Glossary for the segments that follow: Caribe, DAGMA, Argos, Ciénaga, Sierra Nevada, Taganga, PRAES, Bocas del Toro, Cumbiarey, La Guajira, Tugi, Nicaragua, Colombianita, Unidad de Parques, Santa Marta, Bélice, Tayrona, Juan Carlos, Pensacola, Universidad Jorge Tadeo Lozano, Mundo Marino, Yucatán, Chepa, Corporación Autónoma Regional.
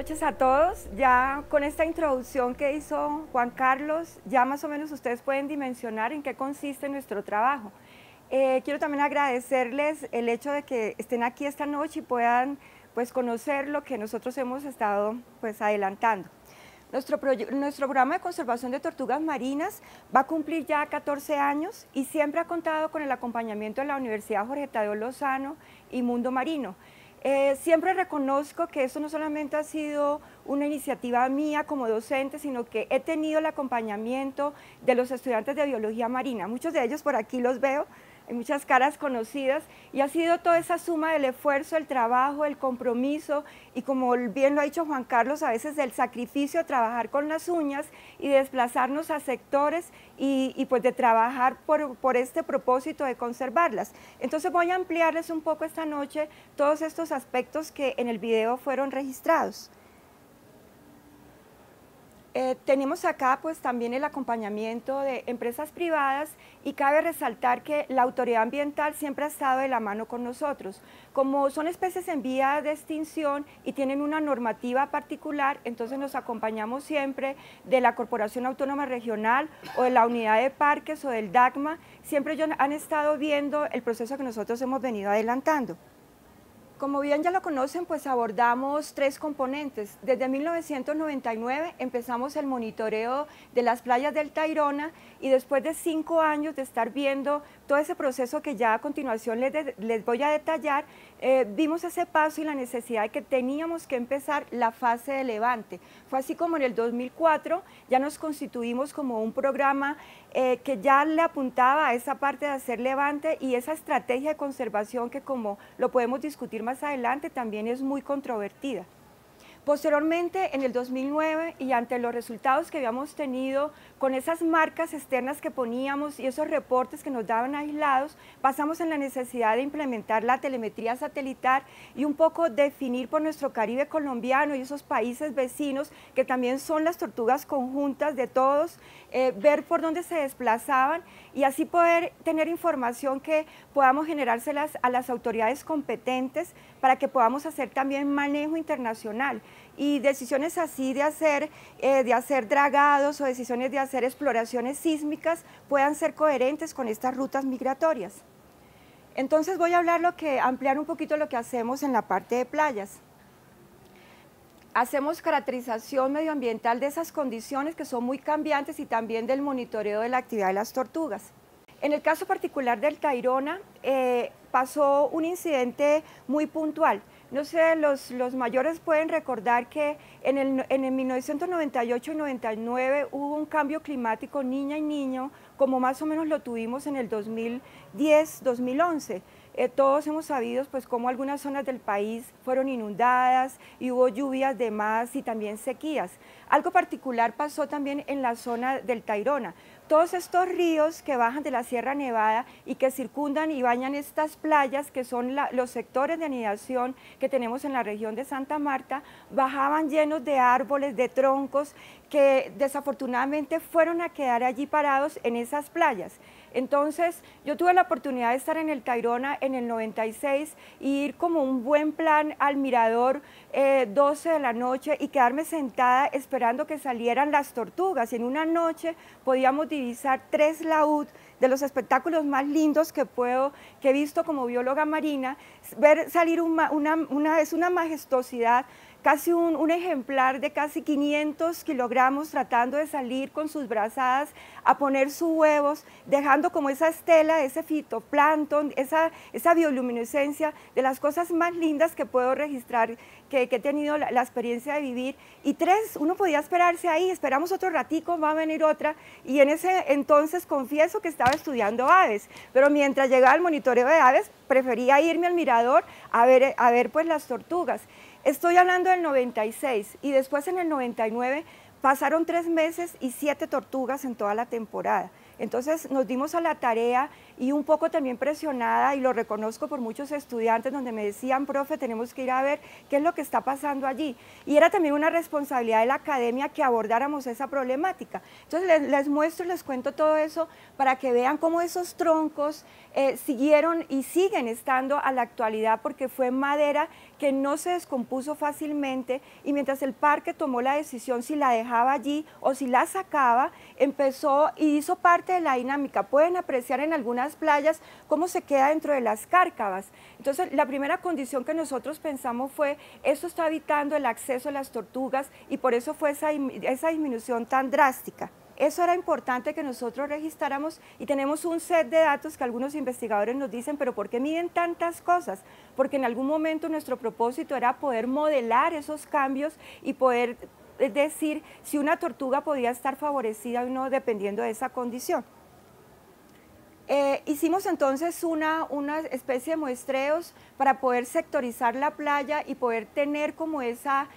noches a todos. Ya con esta introducción que hizo Juan Carlos, ya más o menos ustedes pueden dimensionar en qué consiste nuestro trabajo. Quiero también agradecerles el hecho de que estén aquí esta noche y puedan pues, conocer lo que nosotros hemos estado pues, adelantando. Nuestro programa de conservación de tortugas marinas va a cumplir ya 14 años y siempre ha contado con el acompañamiento de la Universidad Jorge Tadeo Lozano y Mundo Marino. Siempre reconozco que esto no solamente ha sido una iniciativa mía como docente, sino que he tenido el acompañamiento de los estudiantes de biología marina. Muchos de ellos por aquí los veo, hay muchas caras conocidas y ha sido toda esa suma del esfuerzo, el trabajo, el compromiso y como bien lo ha dicho Juan Carlos, a veces del sacrificio de trabajar con las uñas y de desplazarnos a sectores y pues de trabajar por este propósito de conservarlas. Entonces voy a ampliarles un poco esta noche todos estos aspectos que en el video fueron registrados. Tenemos acá pues también el acompañamiento de empresas privadas y cabe resaltar que la autoridad ambiental siempre ha estado de la mano con nosotros. Como son especies en vía de extinción y tienen una normativa particular, entonces nos acompañamos siempre de la Corporación Autónoma Regional o de la Unidad de Parques o del DAGMA, siempre ellos han estado viendo el proceso que nosotros hemos venido adelantando. Como bien ya lo conocen, pues abordamos tres componentes. Desde 1999 empezamos el monitoreo de las playas del Tayrona y después de 5 años de estar viendo todo ese proceso que ya a continuación les voy a detallar, vimos ese paso y la necesidad de que teníamos que empezar la fase de levante. Fue así como en el 2004 ya nos constituimos como un programa que ya le apuntaba a esa parte de hacer levante y esa estrategia de conservación que como lo podemos discutir más adelante también es muy controvertida. Posteriormente, en el 2009 y ante los resultados que habíamos tenido con esas marcas externas que poníamos y esos reportes que nos daban aislados, pasamos en la necesidad de implementar la telemetría satelital y un poco definir por nuestro Caribe colombiano y esos países vecinos que también son las tortugas conjuntas de todos, ver por dónde se desplazaban y así poder tener información que podamos generárselas a las autoridades competentes para que podamos hacer también manejo internacional. Y decisiones así de hacer dragados o decisiones de hacer exploraciones sísmicas puedan ser coherentes con estas rutas migratorias. Entonces voy a hablar ampliar un poquito lo que hacemos en la parte de playas. Hacemos caracterización medioambiental de esas condiciones que son muy cambiantes y también del monitoreo de la actividad de las tortugas. En el caso particular del Tayrona pasó un incidente muy puntual. No sé, los mayores pueden recordar que en el 1998 y 99 hubo un cambio climático niña y niño, como más o menos lo tuvimos en el 2010, 2011. Todos hemos sabido pues, cómo algunas zonas del país fueron inundadas y hubo lluvias de más y también sequías. Algo particular pasó también en la zona del Tayrona. Todos estos ríos que bajan de la Sierra Nevada y que circundan y bañan estas playas que son los sectores de anidación que tenemos en la región de Santa Marta, bajaban llenos de árboles, de troncos, que desafortunadamente fueron a quedar allí parados en esas playas. Entonces, yo tuve la oportunidad de estar en el Tayrona en el 96 y ir como un buen plan al mirador 12 de la noche y quedarme sentada esperando que salieran las tortugas. Y en una noche podíamos divisar 3 laúd de los espectáculos más lindos que he visto como bióloga marina, ver salir una majestuosidad, casi un ejemplar de casi 500 kilogramos tratando de salir con sus brazadas a poner sus huevos, dejando como esa estela, ese fitoplancton, esa bioluminiscencia de las cosas más lindas que puedo registrar, que he tenido la experiencia de vivir. Y uno podía esperarse ahí, esperamos otro ratico, va a venir otra. Y en ese entonces confieso que estaba estudiando aves, pero mientras llegaba al monitoreo de aves, prefería irme al mirador a ver pues, las tortugas. Estoy hablando del 96 y después en el 99 pasaron 3 meses y 7 tortugas en toda la temporada. Entonces nos dimos a la tarea y un poco también presionada, y lo reconozco por muchos estudiantes donde me decían, profe, tenemos que ir a ver qué es lo que está pasando allí. Y era también una responsabilidad de la academia que abordáramos esa problemática. Entonces les muestro, les cuento todo eso para que vean cómo esos troncos siguieron y siguen estando a la actualidad porque fue madera que no se descompuso fácilmente, y mientras el parque tomó la decisión si la dejaba allí o si la sacaba, empezó y hizo parte de la dinámica. Pueden apreciar en algunas playas cómo se queda dentro de las cárcavas. Entonces, la primera condición que nosotros pensamos fue, esto está evitando el acceso a las tortugas, y por eso fue esa disminución tan drástica. Eso era importante que nosotros registráramos, y tenemos un set de datos que algunos investigadores nos dicen, pero ¿por qué miden tantas cosas? Porque en algún momento nuestro propósito era poder modelar esos cambios y poder decir si una tortuga podía estar favorecida o no dependiendo de esa condición. Hicimos entonces una especie de muestreos para poder sectorizar la playa y poder tener como esa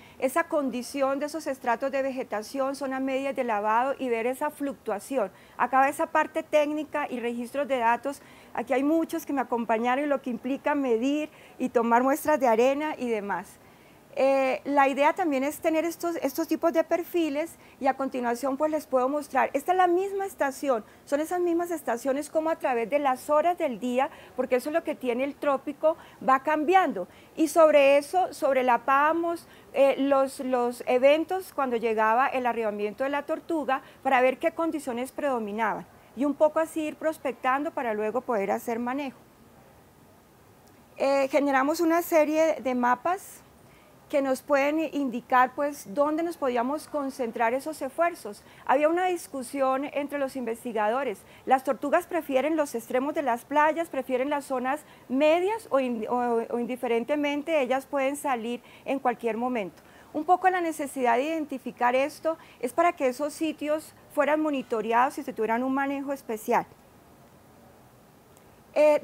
condición de esos estratos de vegetación, zonas medias de lavado, y ver esa fluctuación. Acá va esa parte técnica y registros de datos. Aquí hay muchos que me acompañaron, y lo que implica medir y tomar muestras de arena y demás. La idea también es tener estos tipos de perfiles, y a continuación pues les puedo mostrar, esta es la misma estación, son esas mismas estaciones, como a través de las horas del día, porque eso es lo que tiene el trópico, va cambiando, y sobre eso sobrelapábamos los eventos cuando llegaba el arribamiento de la tortuga para ver qué condiciones predominaban, y un poco así ir prospectando para luego poder hacer manejo. Generamos una serie de mapas que nos pueden indicar pues dónde nos podíamos concentrar esos esfuerzos. Había una discusión entre los investigadores, las tortugas prefieren los extremos de las playas, prefieren las zonas medias o indiferentemente ellas pueden salir en cualquier momento. Un poco la necesidad de identificar esto es para que esos sitios fueran monitoreados y se tuvieran un manejo especial.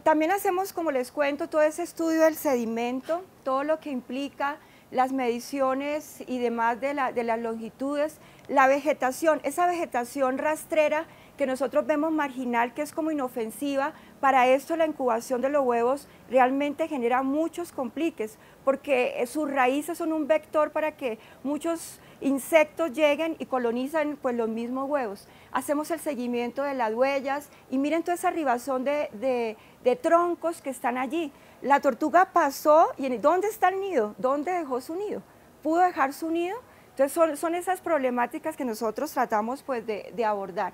También hacemos, como les cuento, todo ese estudio del sedimento, todo lo que implica las mediciones y demás de las longitudes, la vegetación, esa vegetación rastrera que nosotros vemos marginal, que es como inofensiva. Para esto la incubación de los huevos realmente genera muchos compliques, porque sus raíces son un vector para que muchos insectos lleguen y colonizan pues los mismos huevos. Hacemos el seguimiento de las huellas, y miren toda esa ribazón de troncos que están allí. La tortuga pasó, y ¿dónde está el nido? ¿Dónde dejó su nido? ¿Pudo dejar su nido? Entonces son esas problemáticas que nosotros tratamos pues de abordar.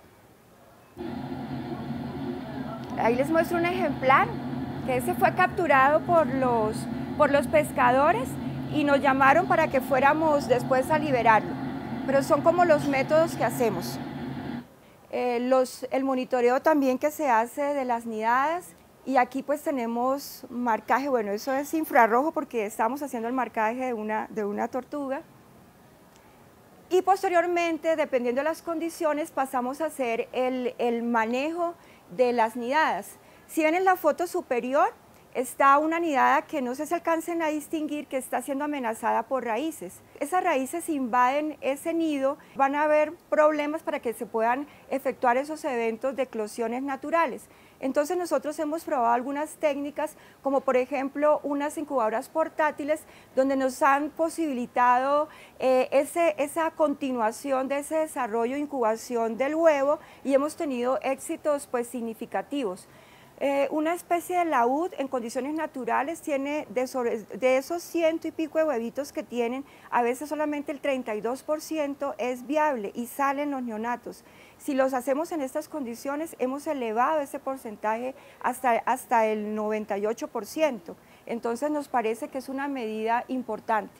Ahí les muestro un ejemplar, que ese fue capturado por los pescadores, y nos llamaron para que fuéramos después a liberarlo. Pero son como los métodos que hacemos. El monitoreo también que se hace de las nidadas, y aquí pues tenemos marcaje, bueno, eso es infrarrojo porque estamos haciendo el marcaje de una tortuga. Y posteriormente, dependiendo de las condiciones, pasamos a hacer el manejo de las nidadas. Si ven en la foto superior, está una nidada que no se alcancen a distinguir, que está siendo amenazada por raíces. Esas raíces invaden ese nido, van a haber problemas para que se puedan efectuar esos eventos de eclosiones naturales. Entonces nosotros hemos probado algunas técnicas, como por ejemplo unas incubadoras portátiles, donde nos han posibilitado esa continuación de ese desarrollo, incubación del huevo, y hemos tenido éxitos pues significativos. Una especie de laúd en condiciones naturales tiene de esos 100 y pico de huevitos que tienen, a veces solamente el 32% es viable y salen los neonatos. Si los hacemos en estas condiciones, hemos elevado ese porcentaje hasta el 98%. Entonces nos parece que es una medida importante.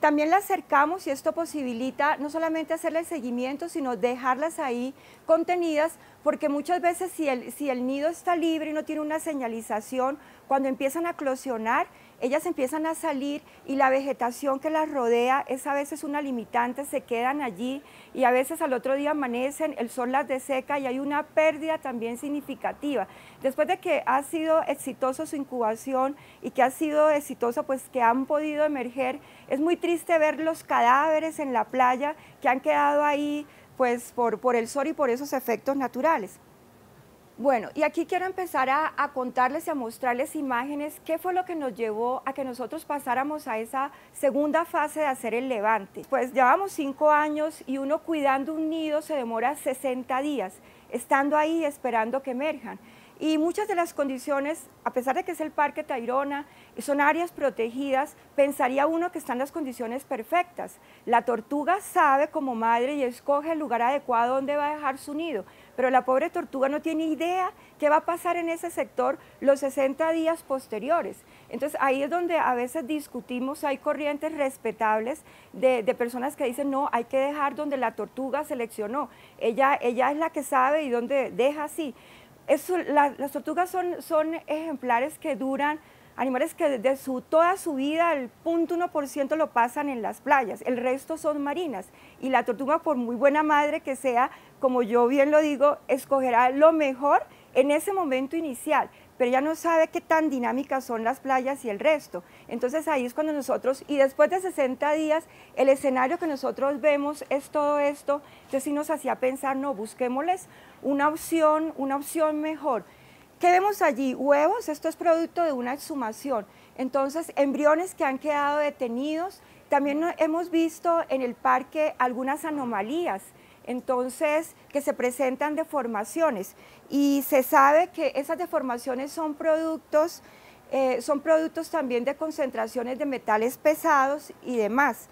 También la acercamos, y esto posibilita no solamente hacerle el seguimiento, sino dejarlas ahí contenidas, porque muchas veces si el nido está libre y no tiene una señalización, cuando empiezan a eclosionar, ellas empiezan a salir y la vegetación que las rodea es a veces una limitante, se quedan allí y a veces al otro día amanecen, el sol las deseca y hay una pérdida también significativa. Después de que ha sido exitoso su incubación y que ha sido exitoso, pues que han podido emerger, es muy triste ver los cadáveres en la playa que han quedado ahí pues por el sol y por esos efectos naturales. Bueno, y aquí quiero empezar a contarles y a mostrarles imágenes qué fue lo que nos llevó a que nosotros pasáramos a esa segunda fase de hacer el levante. Pues llevamos 5 años y uno cuidando un nido se demora 60 días, estando ahí esperando que emerjan. Y muchas de las condiciones, a pesar de que es el Parque Tayrona, son áreas protegidas, pensaría uno que están las condiciones perfectas. La tortuga sabe como madre y escoge el lugar adecuado donde va a dejar su nido, pero la pobre tortuga no tiene idea qué va a pasar en ese sector los 60 días posteriores. Entonces ahí es donde a veces discutimos, hay corrientes respetables de personas que dicen no, hay que dejar donde la tortuga seleccionó, ella es la que sabe y donde deja así. Las tortugas son ejemplares que duran, animales que de toda su vida el 0.1% lo pasan en las playas, el resto son marinas y la tortuga por muy buena madre que sea, como yo bien lo digo, escogerá lo mejor en ese momento inicial, pero ella no sabe qué tan dinámicas son las playas y el resto. Entonces ahí es cuando nosotros, y después de 60 días, el escenario que nosotros vemos es todo esto, entonces sí nos hacía pensar, no, busquémosles una opción mejor. ¿Qué vemos allí? Huevos, esto es producto de una exhumación, entonces embriones que han quedado detenidos, también hemos visto en el parque algunas anomalías, entonces que se presentan deformaciones y se sabe que esas deformaciones son productos también de concentraciones de metales pesados y demás.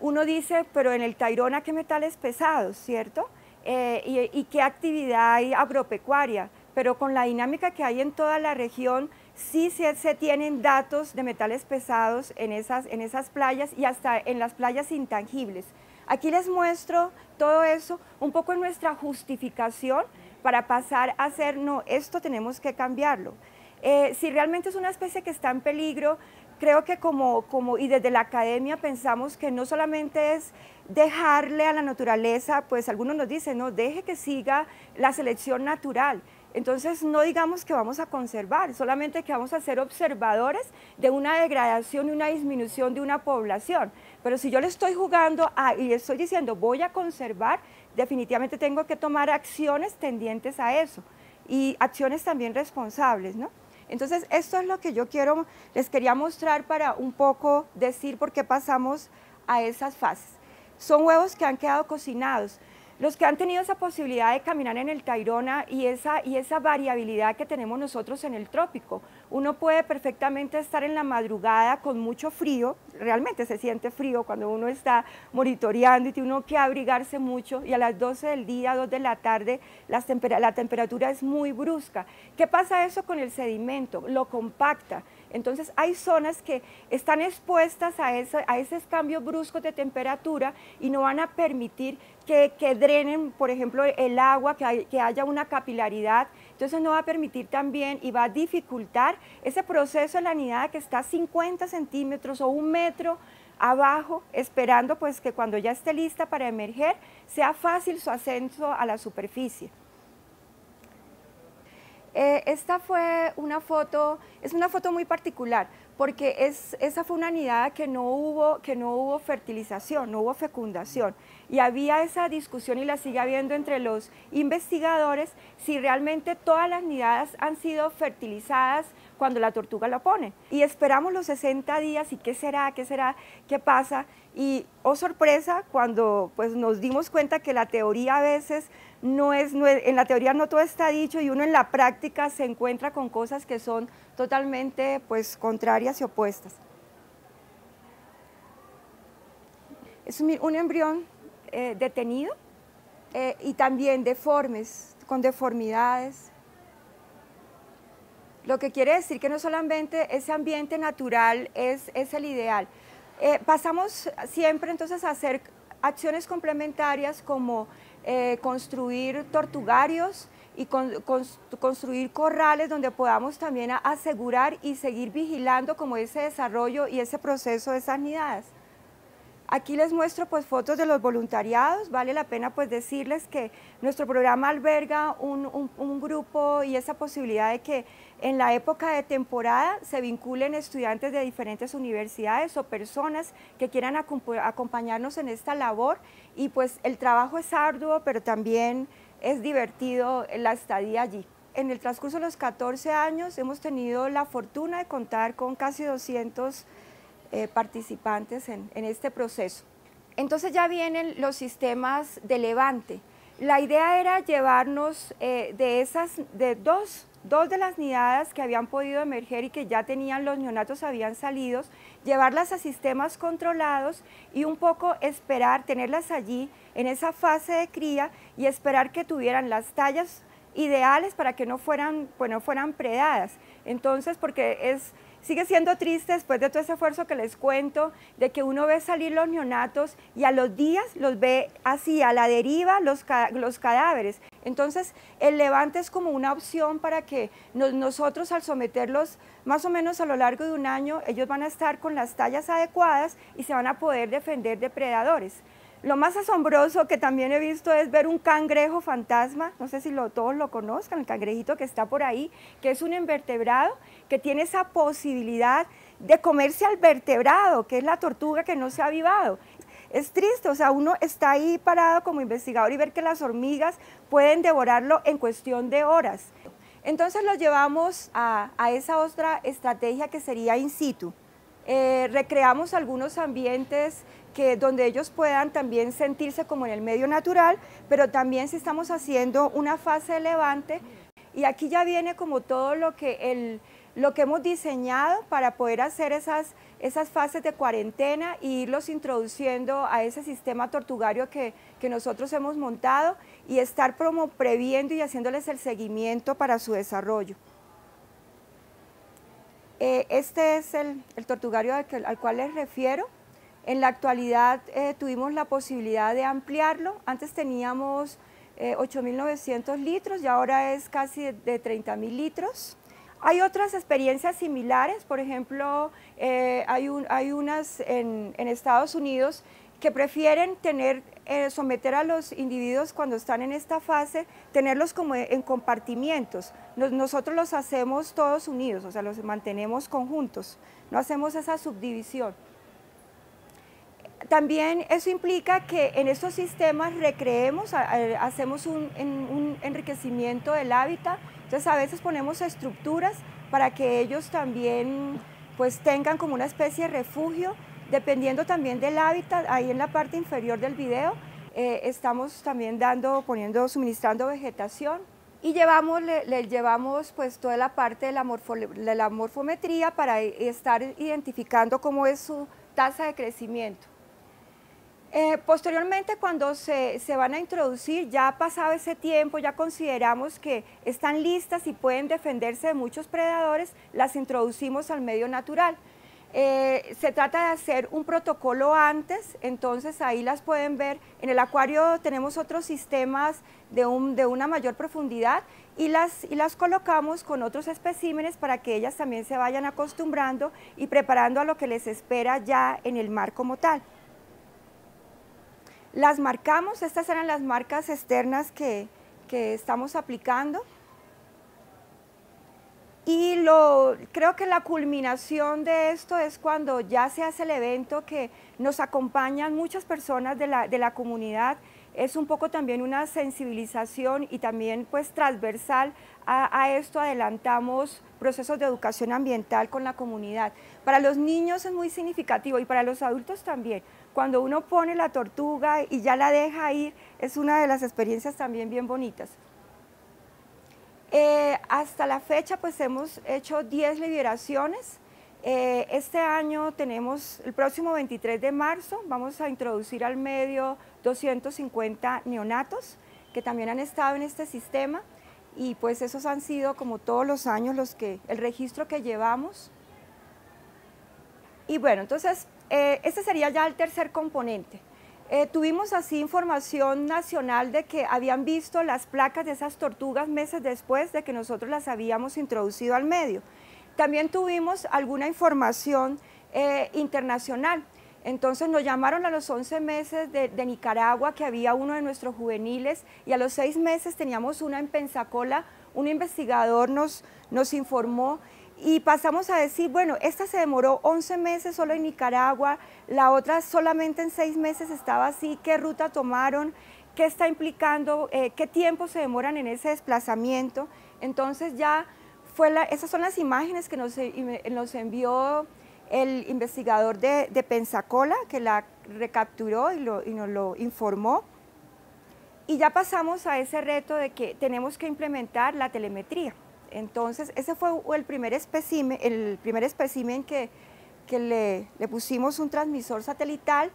Uno dice, pero en el Tayrona, ¿qué metales pesados, cierto? Y qué actividad hay agropecuaria, pero con la dinámica que hay en toda la región, sí se tienen datos de metales pesados en esas playas y hasta en las playas intangibles. Aquí les muestro todo eso, un poco en nuestra justificación para pasar a hacer, no, esto tenemos que cambiarlo. Si realmente es una especie que está en peligro, creo que y desde la academia pensamos que no solamente es dejarle a la naturaleza, pues algunos nos dicen, no, deje que siga la selección natural. Entonces no digamos que vamos a conservar, solamente que vamos a ser observadores de una degradación y una disminución de una población. Pero si yo le estoy jugando y le estoy diciendo voy a conservar, definitivamente tengo que tomar acciones tendientes a eso y acciones también responsables, ¿no? Entonces esto es lo que yo les quería mostrar para un poco decir por qué pasamos a esas fases. Son huevos que han quedado cocinados. Los que han tenido esa posibilidad de caminar en el Tayrona y esa variabilidad que tenemos nosotros en el trópico. Uno puede perfectamente estar en la madrugada con mucho frío, realmente se siente frío cuando uno está monitoreando y tiene uno que abrigarse mucho, y a las 12 del día, 2 de la tarde, la temperatura es muy brusca. ¿Qué pasa eso con el sedimento? Lo compacta. Entonces hay zonas que están expuestas a ese cambio brusco de temperatura y no van a permitir que drenen, por ejemplo, el agua, que haya una capilaridad, entonces no va a permitir también y va a dificultar ese proceso de la nidada que está 50 centímetros o un metro abajo, esperando pues que cuando ya esté lista para emerger, sea fácil su ascenso a la superficie. Esta fue una foto, es una foto muy particular, porque esa fue una nidada que no hubo fertilización, no hubo fecundación, y había esa discusión y la sigue habiendo entre los investigadores si realmente todas las nidadas han sido fertilizadas cuando la tortuga la pone. Y esperamos los 60 días y qué será, qué pasa, y oh sorpresa, cuando pues, nos dimos cuenta que la teoría a veces en la teoría no todo está dicho y uno en la práctica se encuentra con cosas que son totalmente pues, contrarias y opuestas. Es un embrión detenido y también deformes, con deformidades. Lo que quiere decir que no solamente ese ambiente natural es el ideal. Pasamos siempre entonces a hacer acciones complementarias como construir tortugarios y construir corrales donde podamos también asegurar y seguir vigilando como ese desarrollo y ese proceso de esas nidadas. Aquí les muestro pues fotos de los voluntariados, vale la pena pues decirles que nuestro programa alberga un grupo y esa posibilidad de que en la época de temporada se vinculen estudiantes de diferentes universidades o personas que quieran acompañarnos en esta labor, y pues el trabajo es arduo pero también es divertido la estadía allí. En el transcurso de los 14 años hemos tenido la fortuna de contar con casi 200 participantes en este proceso. Entonces ya vienen los sistemas de levante. La idea era llevarnos de dos de las nidadas que habían podido emerger y que ya tenían los neonatos, habían salido, llevarlas a sistemas controlados y un poco esperar, tenerlas allí en esa fase de cría y esperar que tuvieran las tallas ideales para que no fueran, pues, no fueran predadas. Entonces, porque sigue siendo triste después de todo ese esfuerzo que les cuento, de que uno ve salir los neonatos y a los días los ve así, a la deriva, los cadáveres. Entonces, el levante es como una opción para que nosotros, al someterlos más o menos a lo largo de un año, ellos van a estar con las tallas adecuadas y se van a poder defender de predadores. Lo más asombroso que también he visto es ver un cangrejo fantasma, no sé si todos lo conozcan, el cangrejito que está por ahí, que es un invertebrado que tiene esa posibilidad de comerse al vertebrado, que es la tortuga que no se ha avivado. Es triste, o sea, uno está ahí parado como investigador y ver que las hormigas pueden devorarlo en cuestión de horas. Entonces lo llevamos a esa otra estrategia que sería in situ. Recreamos algunos ambientes donde ellos puedan también sentirse como en el medio natural, pero también si estamos haciendo una fase de levante, y aquí ya viene como todo lo que hemos diseñado para poder hacer esas fases de cuarentena e irlos introduciendo a ese sistema tortugario que nosotros hemos montado y estar como previendo y haciéndoles el seguimiento para su desarrollo. Este es el tortugario al cual les refiero. En la actualidad tuvimos la posibilidad de ampliarlo. Antes teníamos 8.900 litros y ahora es casi de 30.000 litros. Hay otras experiencias similares, por ejemplo, hay unas en Estados Unidos que prefieren someter a los individuos cuando están en esta fase, tenerlos como en compartimientos. Nosotros los hacemos todos unidos, o sea, los mantenemos conjuntos, no hacemos esa subdivisión. También eso implica que en estos sistemas recreemos, hacemos un enriquecimiento del hábitat, entonces a veces ponemos estructuras para que ellos también pues tengan como una especie de refugio, dependiendo también del hábitat. Ahí en la parte inferior del video estamos también suministrando vegetación y le llevamos pues toda la parte de la morfometría para estar identificando cómo es su tasa de crecimiento. Posteriormente, cuando se van a introducir, ya pasado ese tiempo, ya consideramos que están listas y pueden defenderse de muchos predadores, las introducimos al medio natural. Se trata de hacer un protocolo antes, entonces ahí las pueden ver. En el acuario tenemos otros sistemas de una mayor profundidad y las colocamos con otros especímenes para que ellas también se vayan acostumbrando y preparando a lo que les espera ya en el mar como tal. Las marcamos, estas eran las marcas externas que estamos aplicando. Y creo que la culminación de esto es cuando ya se hace el evento, que nos acompañan muchas personas de la comunidad. Es un poco también una sensibilización y también pues transversal a esto adelantamos procesos de educación ambiental con la comunidad. Para los niños es muy significativo y para los adultos también. Cuando uno pone la tortuga y ya la deja ir, es una de las experiencias también bien bonitas. Hasta la fecha pues hemos hecho 10 liberaciones. Este año tenemos, el próximo 23 de marzo, vamos a introducir al medio 250 neonatos que también han estado en este sistema y pues esos han sido como todos los años el registro que llevamos. Y bueno, entonces este sería ya el tercer componente. Tuvimos así información nacional de que habían visto las placas de esas tortugas meses después de que nosotros las habíamos introducido al medio. También tuvimos alguna información internacional. Entonces nos llamaron a los 11 meses de Nicaragua, que había uno de nuestros juveniles, y a los 6 meses teníamos una en Pensacola. Un investigador nos informó y pasamos a decir, bueno, esta se demoró 11 meses solo en Nicaragua, la otra solamente en 6 meses estaba así, ¿qué ruta tomaron? ¿Qué está implicando? ¿Qué tiempo se demoran en ese desplazamiento? Entonces ya esas son las imágenes que nos envió el investigador de Pensacola, que la recapturó y nos lo informó. Y ya pasamos a ese reto de que tenemos que implementar la telemetría. Entonces, ese fue el primer espécimen que le pusimos un transmisor satelital.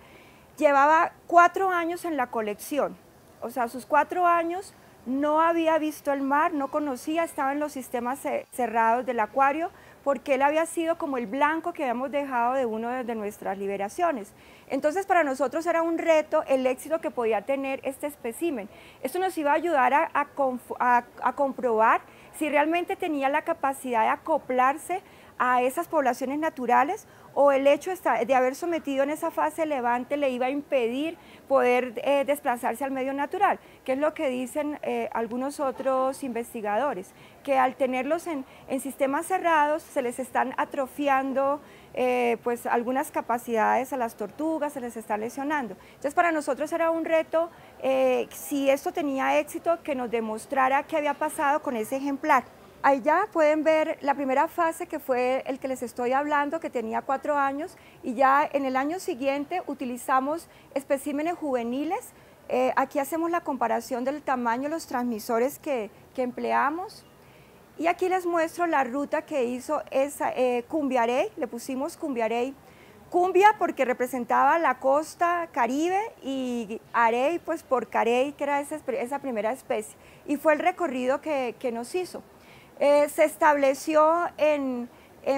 Llevaba 4 años en la colección, o sea, sus 4 años no había visto el mar, no conocía, estaba en los sistemas cerrados del acuario, porque él había sido como el blanco que habíamos dejado de una de nuestras liberaciones. Entonces, para nosotros era un reto el éxito que podía tener este espécimen. Esto nos iba a ayudar a comprobar si realmente tenía la capacidad de acoplarse a esas poblaciones naturales, o el hecho de haber sometido en esa fase levante le iba a impedir poder desplazarse al medio natural, que es lo que dicen algunos otros investigadores, que al tenerlos en sistemas cerrados se les están atrofiando pues algunas capacidades a las tortugas, se les están lesionando. Entonces, para nosotros era un reto, si esto tenía éxito, que nos demostrara qué había pasado con ese ejemplar. Allá pueden ver la primera fase, que fue el que les estoy hablando, que tenía 4 años, y ya en el año siguiente utilizamos especímenes juveniles. Aquí hacemos la comparación del tamaño de los transmisores que empleamos. Y aquí les muestro la ruta que hizo esa, Cumbiarey, le pusimos Cumbiarey. Cumbia porque representaba la costa Caribe, y Arey pues por Carey, que era esa primera especie. Y fue el recorrido que nos hizo. Se estableció en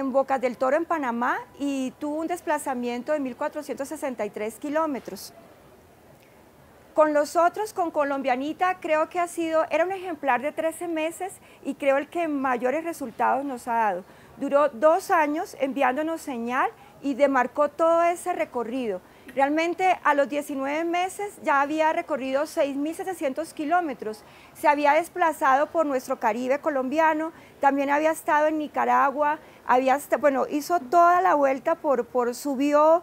Bocas del Toro, en Panamá, y tuvo un desplazamiento de 1.463 kilómetros. Con los otros, con Colombianita, creo que era un ejemplar de 13 meses y creo el que mayores resultados nos ha dado. Duró 2 años enviándonos señal y demarcó todo ese recorrido. Realmente a los 19 meses ya había recorrido 6.700 kilómetros, se había desplazado por nuestro Caribe colombiano, también había estado en Nicaragua, bueno, hizo toda la vuelta, subió,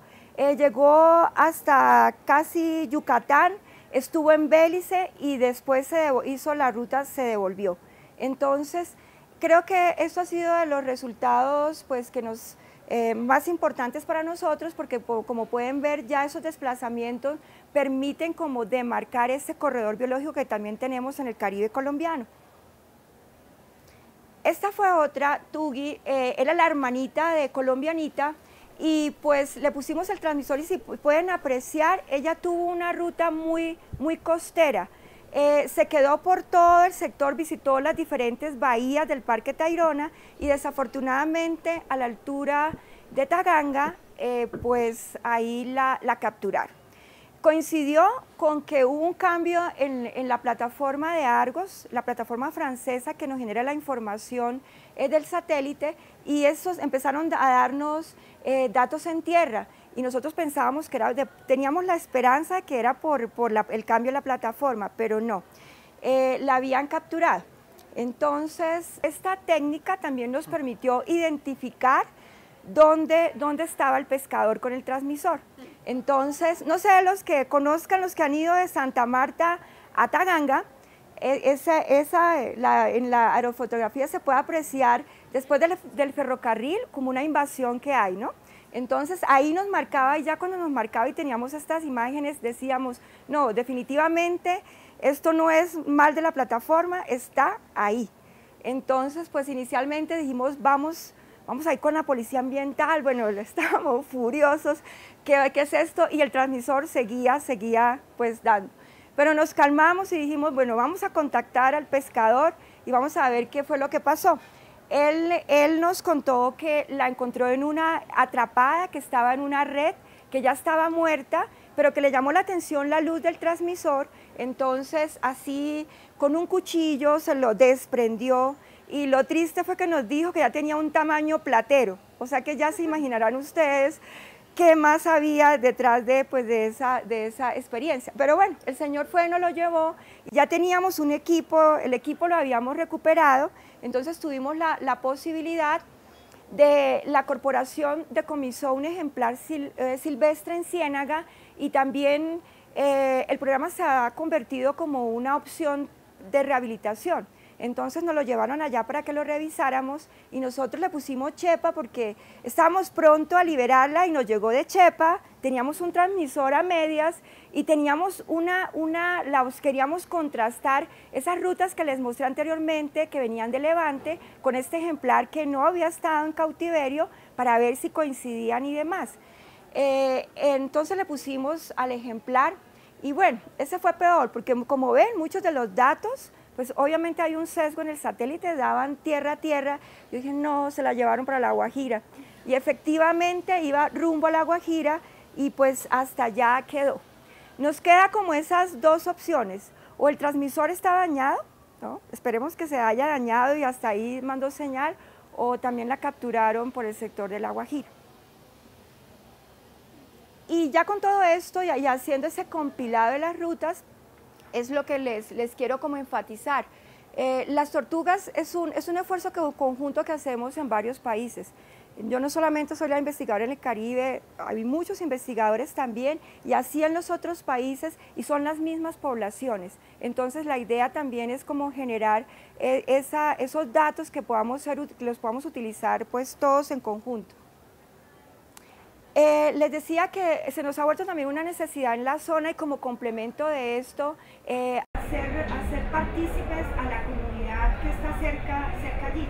llegó hasta casi Yucatán, estuvo en Bélice y después hizo la ruta, se devolvió. Entonces, creo que esto ha sido de los resultados pues, que nos... más importantes para nosotros, porque como pueden ver, ya esos desplazamientos permiten como demarcar este corredor biológico que también tenemos en el Caribe colombiano. Esta fue otra, Tugi, era la hermanita de Colombianita, y pues le pusimos el transmisor, y si pueden apreciar, ella tuvo una ruta muy, muy costera. Se quedó por todo el sector, visitó las diferentes bahías del Parque Tayrona, y desafortunadamente a la altura de Taganga, pues ahí la capturaron. Coincidió con que hubo un cambio en la plataforma de Argos, la plataforma francesa que nos genera la información del satélite, y esos empezaron a darnos datos en tierra. Y nosotros pensábamos que teníamos la esperanza de que era por el cambio de la plataforma, pero no, la habían capturado. Entonces, esta técnica también nos permitió identificar dónde estaba el pescador con el transmisor. Entonces, no sé, los que conozcan, los que han ido de Santa Marta a Taganga, en la aerofotografía se puede apreciar después del ferrocarril como una invasión que hay, ¿no? Entonces ahí nos marcaba, y ya cuando nos marcaba y teníamos estas imágenes decíamos, no, definitivamente esto no es mal de la plataforma, está ahí. Entonces pues inicialmente dijimos, vamos a ir con la policía ambiental, bueno, estábamos furiosos, ¿qué es esto? Y el transmisor seguía pues dando. Pero nos calmamos y dijimos, bueno, vamos a contactar al pescador y vamos a ver qué fue lo que pasó. Él nos contó que la encontró en una atrapada, que estaba en una red, que ya estaba muerta, pero que le llamó la atención la luz del transmisor. Entonces así con un cuchillo se lo desprendió, y lo triste fue que nos dijo que ya tenía un tamaño platero. O sea que ya se imaginarán ustedes qué más había detrás de esa experiencia. Pero bueno, el señor fue, nos lo llevó, ya teníamos un equipo, el equipo lo habíamos recuperado. Entonces tuvimos la posibilidad de la corporación decomisó un ejemplar silvestre en Ciénaga, y también el programa se ha convertido como una opción de rehabilitación. Entonces nos lo llevaron allá para que lo revisáramos y nosotros le pusimos Chepa porque estábamos pronto a liberarla y nos llegó de Chepa, teníamos un transmisor a medias y teníamos queríamos contrastar esas rutas que les mostré anteriormente que venían de Levante con este ejemplar que no había estado en cautiverio para ver si coincidían y demás. Entonces le pusimos al ejemplar y bueno, ese fue peor porque como ven muchos de los datos pues obviamente hay un sesgo en el satélite, daban tierra a tierra. Yo dije, no, se la llevaron para La Guajira. Y efectivamente iba rumbo a La Guajira y pues hasta allá quedó. Nos queda como esas dos opciones, o el transmisor está dañado, ¿no? Esperemos que se haya dañado y hasta ahí mandó señal, o también la capturaron por el sector de La Guajira. Y ya con todo esto y haciendo ese compilado de las rutas, es lo que les quiero como enfatizar. Las tortugas es un esfuerzo conjunto que hacemos en varios países. Yo no solamente soy la investigadora en el Caribe, hay muchos investigadores también y así en los otros países y son las mismas poblaciones. Entonces la idea también es como generar esos datos que los podamos utilizar pues todos en conjunto. Les decía que se nos ha vuelto también una necesidad en la zona y como complemento de esto, hacer partícipes a la comunidad que está cerca allí,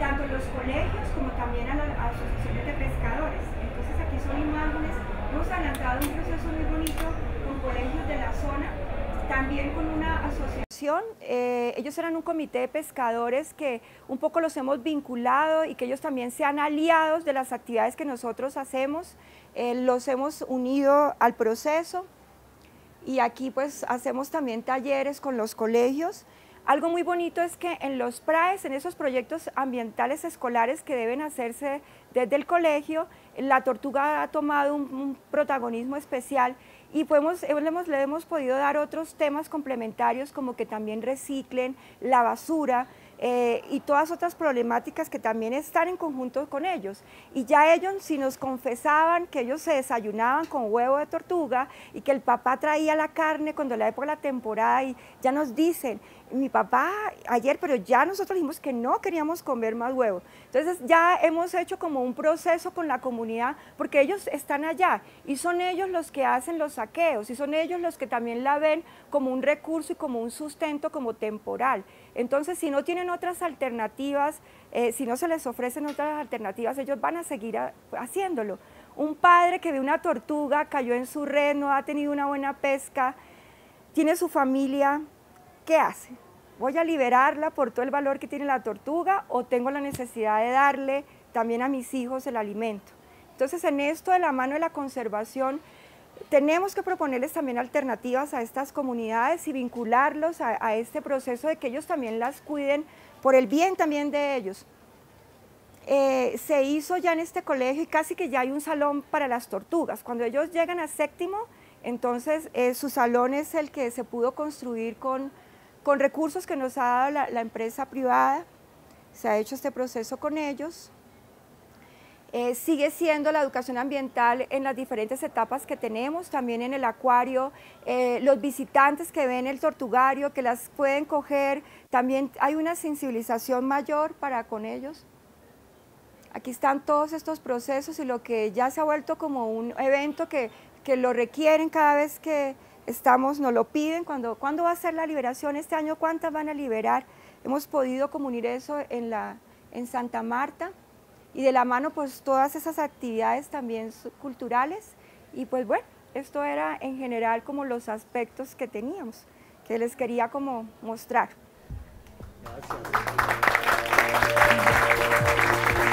tanto en los colegios como también a las asociaciones de pescadores. Entonces aquí son imágenes, hemos adelantado un proceso muy bonito con colegios de la zona, también con una asociación, ellos eran un comité de pescadores que un poco los hemos vinculado y que ellos también sean aliados de las actividades que nosotros hacemos, los hemos unido al proceso y aquí pues hacemos también talleres con los colegios. Algo muy bonito es que en los PRAES, en esos proyectos ambientales escolares que deben hacerse desde el colegio, la tortuga ha tomado un protagonismo especial y le hemos podido dar otros temas complementarios como que también reciclen la basura y todas otras problemáticas que también están en conjunto con ellos. Y ya ellos si nos confesaban que ellos se desayunaban con huevo de tortuga y que el papá traía la carne cuando la época de la temporada y ya nos dicen, mi papá ayer, pero ya nosotros dijimos que no queríamos comer más huevo. Entonces ya hemos hecho como un proceso con la comunidad porque ellos están allá y son ellos los que hacen los saqueos y son ellos los que también la ven como un recurso y como un sustento como temporal. Entonces si no tienen otras alternativas, si no se les ofrecen otras alternativas, ellos van a seguir haciéndolo. Un padre que ve una tortuga, cayó en su red, no ha tenido una buena pesca, tiene su familia, ¿qué hace? ¿Voy a liberarla por todo el valor que tiene la tortuga o tengo la necesidad de darle también a mis hijos el alimento? Entonces en esto de la mano de la conservación, tenemos que proponerles también alternativas a estas comunidades y vincularlos a este proceso de que ellos también las cuiden por el bien también de ellos. Se hizo ya en este colegio y casi que ya hay un salón para las tortugas. Cuando ellos llegan a séptimo, entonces su salón es el que se pudo construir con recursos que nos ha dado la empresa privada. Se ha hecho este proceso con ellos. Sigue siendo la educación ambiental en las diferentes etapas que tenemos, también en el acuario, los visitantes que ven el tortugario, que las pueden coger, también hay una sensibilización mayor para con ellos. Aquí están todos estos procesos y lo que ya se ha vuelto como un evento que lo requieren cada vez que estamos, nos lo piden, ¿cuándo va a ser la liberación este año? ¿Cuántas van a liberar? Hemos podido unir eso en Santa Marta. Y de la mano pues todas esas actividades también culturales y pues bueno, esto era en general como los aspectos que teníamos, que les quería como mostrar. Gracias.